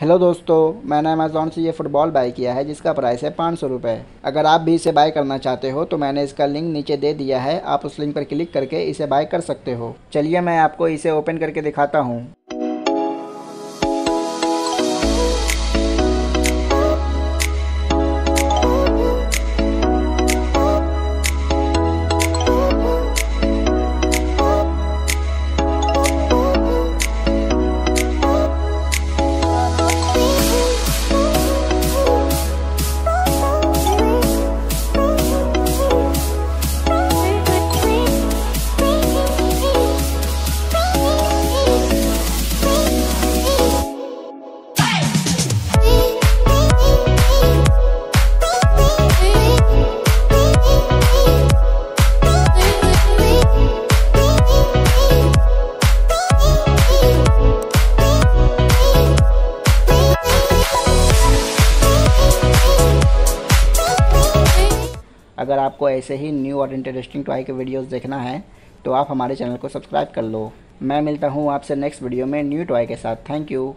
Hello दोस्तों, मैंने Amazon से ये फ़ुटबॉल बाय किया है जिसका प्राइस है 500 रुपये। अगर आप भी इसे बाय करना चाहते हो तो मैंने इसका लिंक नीचे दे दिया है, आप उस लिंक पर क्लिक करके इसे बाय कर सकते हो। चलिए मैं आपको इसे ओपन करके दिखाता हूँ। अगर आपको ऐसे ही न्यू और इंटरेस्टिंग टॉय के वीडियोस देखना है तो आप हमारे चैनल को सब्सक्राइब कर लो। मैं मिलता हूँ आपसे नेक्स्ट वीडियो में न्यू टॉय के साथ। Thank you.